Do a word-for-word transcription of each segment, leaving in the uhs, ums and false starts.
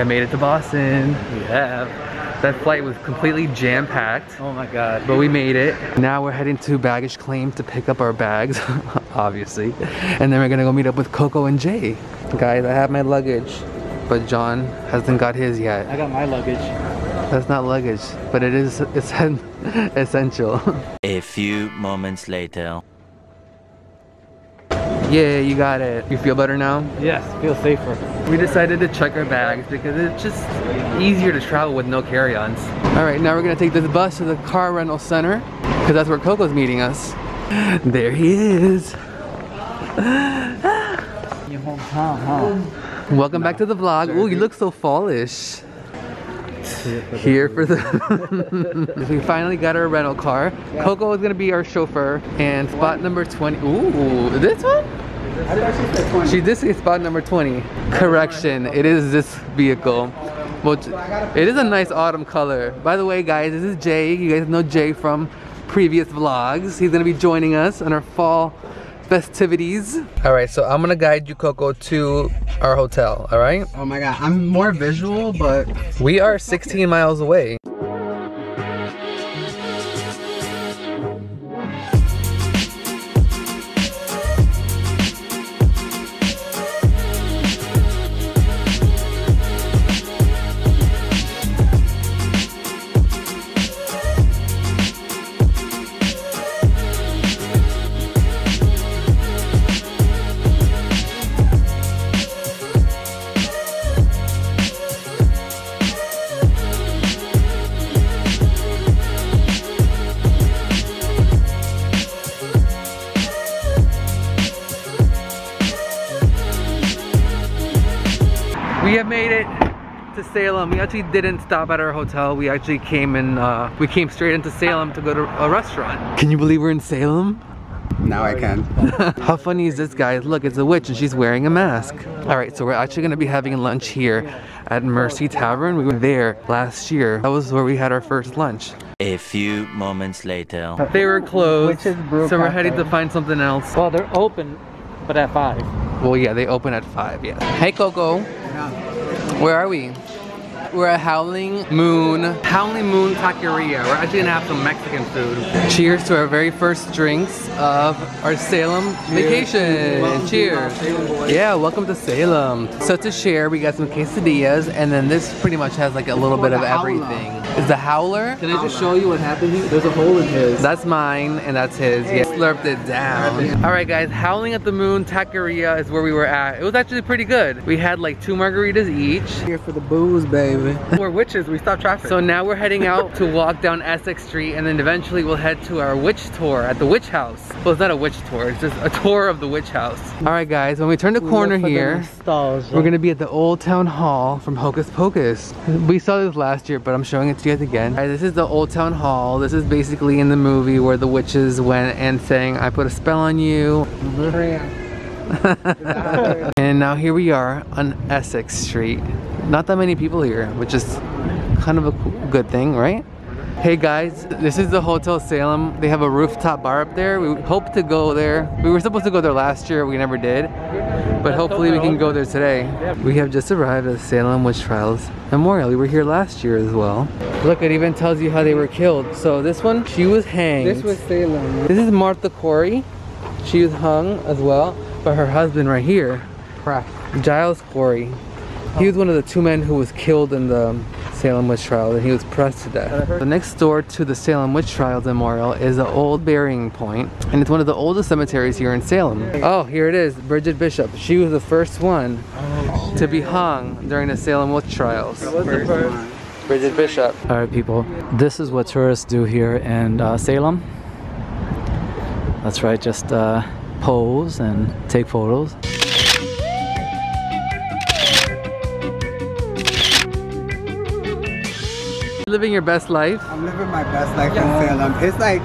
I made it to Boston. We have. That flight was completely jam-packed. Oh my God. But we made it. Now we're heading to baggage claim to pick up our bags, obviously. And then we're gonna go meet up with Coco and Jay. Guys, I have my luggage, but John hasn't got his yet. I got my luggage. That's not luggage, but it is it's essential. A few moments later. Yeah, you got it. You feel better now? Yes, feel safer. We decided to check our bags because it's just easier to travel with no carry-ons. All right, now we're gonna take this bus to the car rental center because that's where Coco's meeting us. There he is. Your hometown, huh? Welcome no. back to the vlog. Ooh, you look so fallish. Here for the We finally got our rental car. Yeah. Coco is gonna be our chauffeur, and spot number twenty. Ooh, this one? I thought she said twenty. She did say spot number twenty. Correction, it is this vehicle. Well, it is a nice autumn color. By the way, guys, this is Jay. You guys know Jay from previous vlogs. He's gonna be joining us on our fall festivities. All right, so I'm gonna guide you, Coco, to our hotel, all right? Oh my God, I'm more visual, but... We are sixteen miles away. We have made it to Salem. We actually didn't stop at our hotel. We actually came in, uh, we came straight into Salem to go to a restaurant. Can you believe we're in Salem? Now I can. How funny is this, guys? Look, it's a witch and she's wearing a mask. All right, so we're actually gonna be having lunch here at Mercy Tavern. We were there last year. That was where we had our first lunch. A few moments later. They were closed, so we're heading to find something else. Well, they're open, but at five. Well, yeah, they open at five, yeah. Hey, Coco. Where are we? We're at Howling Moon. Howling Moon Taqueria. We're actually gonna have some Mexican food. Cheers to our very first drinks of our Salem vacation. Cheers. Cheers. Cheers. Yeah, welcome to Salem. So to share, we got some quesadillas, and then this pretty much has like a little bit of everything. It's the howler. Can I just show you what happened here? There's a hole in his. That's mine, and that's his. He slurped it down. All right, guys, Howling at the Moon Taqueria is where we were at. It was actually pretty good. We had like two margaritas each. Here for the booze, baby. We're witches, we stop traffic. So now we're heading out to walk down Essex Street, and then eventually we'll head to our witch tour at the witch house. Well, it's not a witch tour, it's just a tour of the witch house. All right, guys, when we turn the corner here, we're gonna be at the Old Town Hall from Hocus Pocus. We saw this last year, but I'm showing it to you guys again. All right, this is the Old Town Hall. This is basically in the movie where the witches went and sang, "I put a spell on you." And now here we are on Essex Street. Not that many people here, which is kind of a cool, good thing, right? Hey guys, this is the Hotel Salem. They have a rooftop bar up there. We hope to go there. We were supposed to go there last year, we never did. But hopefully we can go there today. We have just arrived at Salem Witch Trials Memorial. We were here last year as well. Look, it even tells you how they were killed. So this one, she was hanged. This was Salem. This is Martha Corey. She was hung as well. But her husband right here, Giles Corey. He was one of the two men who was killed in the Salem Witch Trials, and he was pressed to death. The next door to the Salem Witch Trials Memorial is the old burying point, and it's one of the oldest cemeteries here in Salem. Oh, here it is, Bridget Bishop. She was the first one oh, to be hung during the Salem Witch Trials. Bridget Bishop. All right, people, this is what tourists do here in uh, Salem. That's right, just uh, pose and take photos. Living your best life. I'm living my best life yeah. in Salem. It's like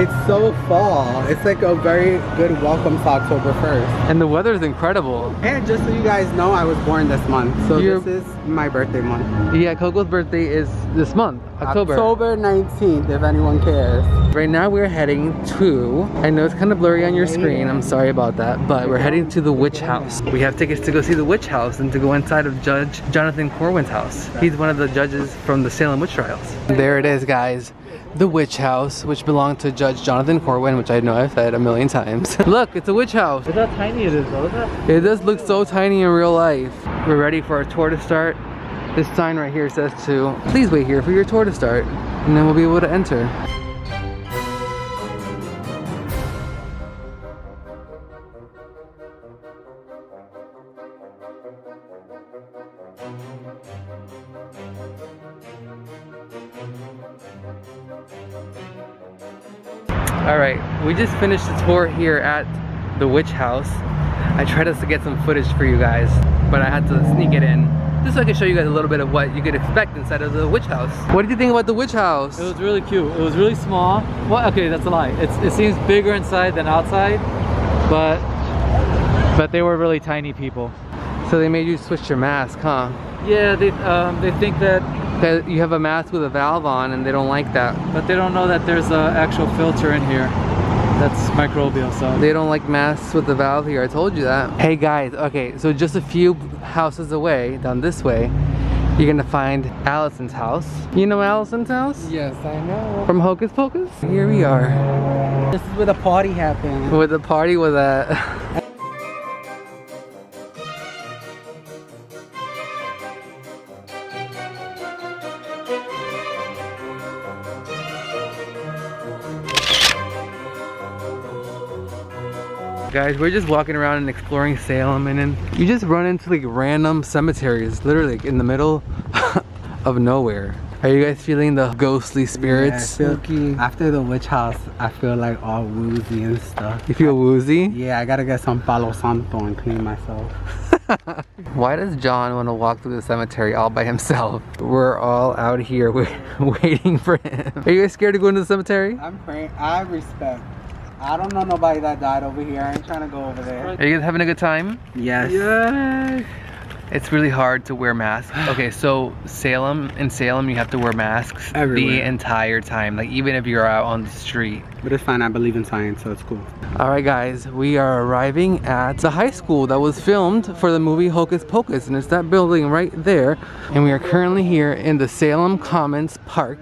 It's so fall. It's like a very good welcome to October first. And the weather's incredible. And just so you guys know, I was born this month. So You're... this is my birthday month. Yeah, Coco's birthday is this month, October. October nineteenth, if anyone cares. Right now we're heading to, I know it's kind of blurry on your screen, I'm sorry about that, but we're heading to the witch house. We have tickets to go see the witch house and to go inside of Judge Jonathan Corwin's house. He's one of the judges from the Salem Witch Trials. There it is, guys. The witch house, which belonged to Judge Jonathan Corwin, which I know I've said a million times. Look, it's a witch house. Look how tiny it is though, is that? It does look so tiny in real life. We're ready for our tour to start. This sign right here says to, please wait here for your tour to start, and then we'll be able to enter. Alright, we just finished the tour here at the witch house. I tried to get some footage for you guys, but I had to sneak it in just so I could show you guys a little bit of what you could expect inside of the witch house. What did you think about the witch house? It was really cute. It was really small. Well, okay, that's a lie. It's, it seems bigger inside than outside, but but they were really tiny people. So they made you switch your mask, huh? Yeah, they, um, they think that that you have a mask with a valve on and they don't like that. But they don't know that there's an actual filter in here that's microbial, so. They don't like masks with the valve here, I told you that. Hey guys, okay, so just a few houses away, down this way, you're gonna find Allison's house. You know Allison's house? Yes, I know. From Hocus Pocus? Here we are. This is where the party happened. Where the party was at. Guys, we're just walking around and exploring Salem, and then you just run into like random cemeteries, literally like, in the middle of nowhere. Are you guys feeling the ghostly spirits? Yeah, I feel, after the witch house, I feel like all woozy and stuff. You feel woozy? Yeah, I gotta get some Palo Santo and clean myself. Why does John want to walk through the cemetery all by himself? We're all out here waiting for him. Are you guys scared to go into the cemetery? I'm praying. I respect. I don't know nobody that died over here. I ain't trying to go over there. Are you guys having a good time? Yes. Yes. It's really hard to wear masks. Okay, so Salem, in Salem you have to wear masks everywhere. The entire time. Like even if you're out on the street. But it's fine, I believe in science, so it's cool. Alright guys, we are arriving at the high school that was filmed for the movie Hocus Pocus. And it's that building right there. And we are currently here in the Salem Commons Park.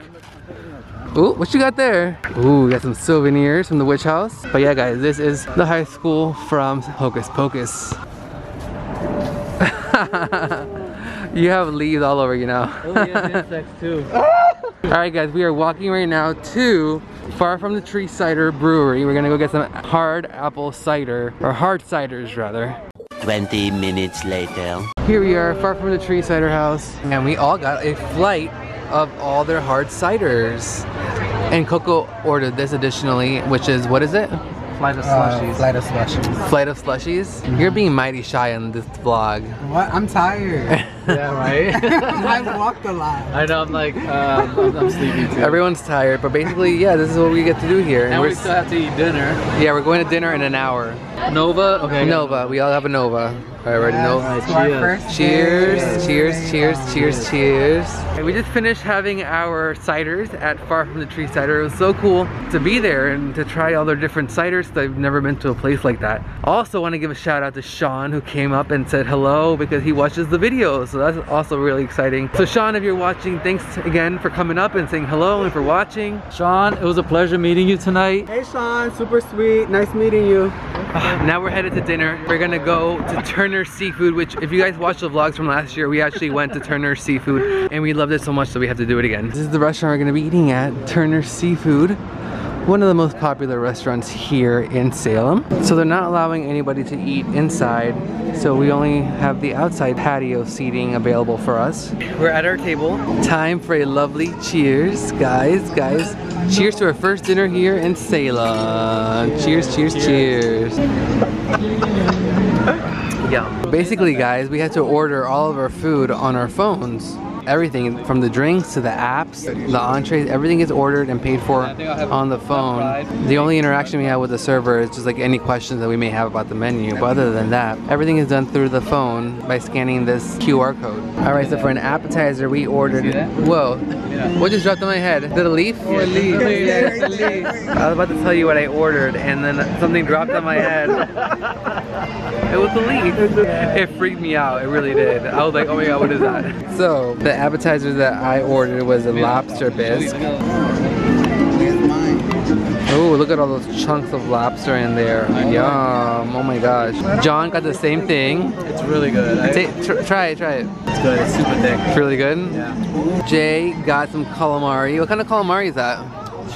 Ooh, what you got there? Ooh, we got some souvenirs from the witch house. But yeah guys, this is the high school from Hocus Pocus. You have leaves all over you now. Oh yeah, insects too. Alright guys, we are walking right now to Far From the Tree Cider Brewery. We're gonna go get some hard apple cider, or hard ciders rather. twenty minutes later. Here we are, Far From the Tree Cider House. And we all got a flight of all their hard ciders. And Coco ordered this additionally, which is, what is it? Flight of Slushies. Uh, Flight of Slushies. Flight of Slushies? Mm-hmm. You're being mighty shy on this vlog. What? I'm tired. Yeah, right? I walked a lot. I know, I'm like, um, I'm, I'm sleepy too. Everyone's tired, but basically, yeah, this is what we get to do here. And, and we still have to eat dinner. Yeah, we're going to dinner in an hour. Nova? Okay. Nova. We all have a Nova. All right, yes, Nova. Cheers. Cheers, cheers, cheers, cheers, cheers. And we just finished having our ciders at Far From the Tree Cider. It was so cool to be there and to try all their different ciders. I've never been to a place like that. Also want to give a shout out to Sean, who came up and said hello because he watches the videos. So that's also really exciting. So Sean, if you're watching, thanks again for coming up and saying hello and for watching. Sean, it was a pleasure meeting you tonight. Hey Sean, super sweet. Nice meeting you. Now we're headed to dinner. We're gonna go to Turner Seafood, which if you guys watched the vlogs from last year, we actually went to Turner Seafood and we loved it so much that we have to do it again. This is the restaurant we're gonna be eating at, Turner Seafood. One of the most popular restaurants here in Salem. So they're not allowing anybody to eat inside, so we only have the outside patio seating available for us. We're at our table. Time for a lovely cheers, guys, guys. Cheers to our first dinner here in Salem. Cheers, cheers, cheers. Yeah. Basically, guys, we had to order all of our food on our phones. everything from the drinks to the apps, the entrees, everything is ordered and paid for on the phone. The only interaction we have with the server is just like any questions that we may have about the menu, but other than that, everything is done through the phone by scanning this Q R code. Alright, so for an appetizer we ordered, whoa, what just dropped on my head? Is it a leaf? Or a leaf. I was about to tell you what I ordered and then something dropped on my head. It was a leaf. It freaked me out, it really did. I was like, oh my god, what is that? So, the appetizer that I ordered was a lobster bisque. Oh, look at all those chunks of lobster in there. Yum, oh my gosh. John got the same thing. It's really good. I... Take, tr try it, try it. It's good, it's super thick. It's really good? Yeah. Jay got some calamari. What kind of calamari is that?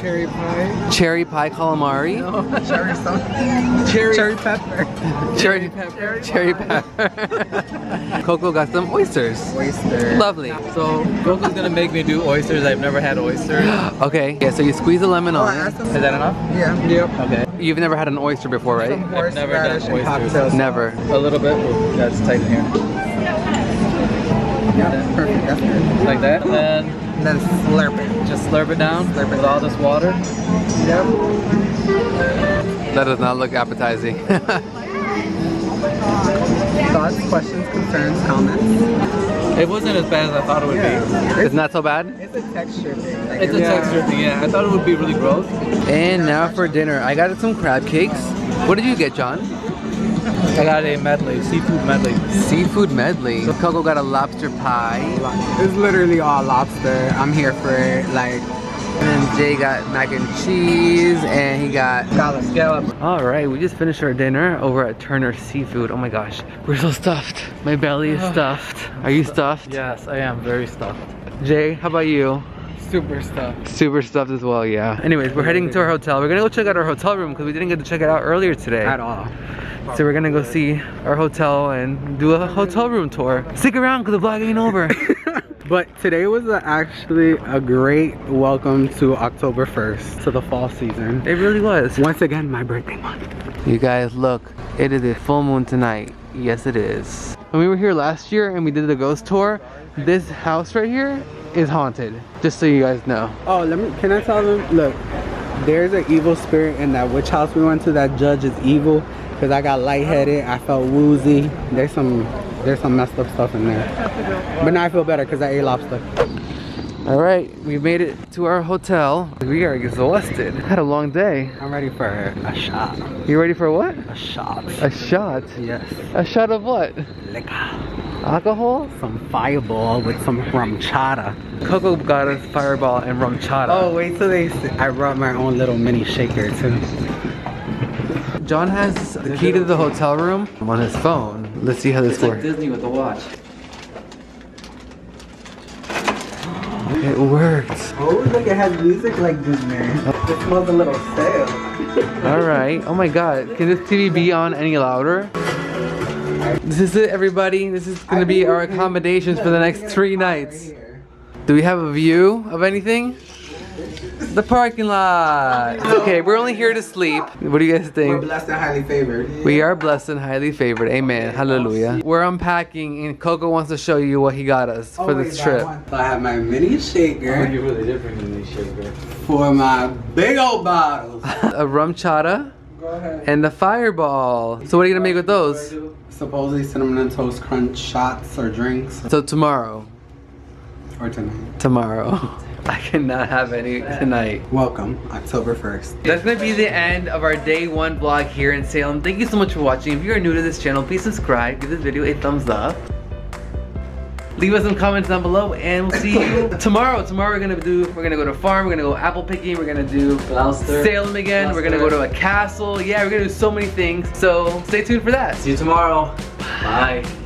Cherry pie. Cherry pie calamari? No. Cherry something. Cherry, cherry pepper. Cherry pepper. Cherry pepper. Coco got some oysters. Oysters. Lovely. So Coco's gonna make me do oysters. I've never had oysters. Okay. Yeah, so you squeeze a lemon oh, on. Is that enough? Yeah. Yep. Okay. You've never had an oyster before, right? Some I've never done oysters. Cocktails. Never. A little bit. That's tight in here. Yeah, that's perfect. That's perfect. Like that. And then And then slurp it. Just slurp it down slurp it with down. all this water. Yep. That does not look appetizing. Thoughts, questions, concerns, comments? It wasn't as bad as I thought it would yeah. be. It's not so bad? It's a texture thing. Like it's a yeah. texture thing, yeah. I thought it would be really gross. And now for dinner. I got some crab cakes. What did you get, John? I got a medley, seafood medley. Seafood medley? So Coco got a lobster pie. It's literally all lobster. I'm here for it, like. And then Jay got mac and cheese, and he got scallop. scallop. All right, we just finished our dinner over at Turner Seafood. Oh my gosh, we're so stuffed. My belly is stuffed. Are you stuffed? Yes, I am very stuffed. Jay, how about you? Super stuffed. Super stuffed as well, yeah. Anyways, we're heading to our hotel. We're gonna go check out our hotel room because we didn't get to check it out earlier today. At all. So we're gonna go see our hotel and do a hotel room tour. Stick around because the vlog ain't over. But today was a, actually a great welcome to October first, to the fall season. It really was. Once again, my birthday month. You guys, look, it is a full moon tonight. Yes, it is. When we were here last year and we did the ghost tour, this house right here is haunted, just so you guys know. Oh, let me, can I tell them, look, there's an evil spirit in that witch house we went to. That judge is evil because I got lightheaded, I felt woozy. There's some there's some messed up stuff in there, but now I feel better because I ate lobster. All right, we made it to our hotel. We are exhausted. Had a long day. I'm ready for a shot. You ready for what? A shot. A shot? Yes. A shot of what? Liquor. Alcohol? Some Fireball with some rum chata. Coco got us Fireball and rum chata. Oh, wait till they see. I brought my own little mini shaker too. John has the key to the hotel room on his phone. Let's see how this it's works. It's like Disney with the watch. It worked. Oh, look, it has music like Disney. It smells a little stale. Alright. Oh my god. Can this T V be on any louder? This is it, everybody. This is going to be our accommodations for the next three nights. Do we have a view of anything? The parking lot. Okay, we're only here to sleep. What do you guys think? We're blessed and highly favored. We are blessed and highly favored. Amen. Hallelujah. We're unpacking and Coco wants to show you what he got us for this trip. So I have my mini shaker. Oh, you're really different than mini shaker. For my big old bottles. A rum chata. Go ahead. And the Fireball. So what are you going to make with those? Supposedly cinnamon and toast crunch shots or drinks. So tomorrow. Or tonight. Tomorrow. I cannot have any tonight. Welcome, October first. That's gonna be the end of our day one vlog here in Salem. Thank you so much for watching. If you are new to this channel, please subscribe. Give this video a thumbs up. Leave us some comments down below and we'll see you tomorrow. Tomorrow we're gonna do, we're gonna go to a farm, we're gonna go apple picking, we're gonna do Gloucester. Salem again, Gloucester. We're gonna go to a castle. Yeah, we're gonna do so many things. So stay tuned for that. See you tomorrow. Bye. Bye.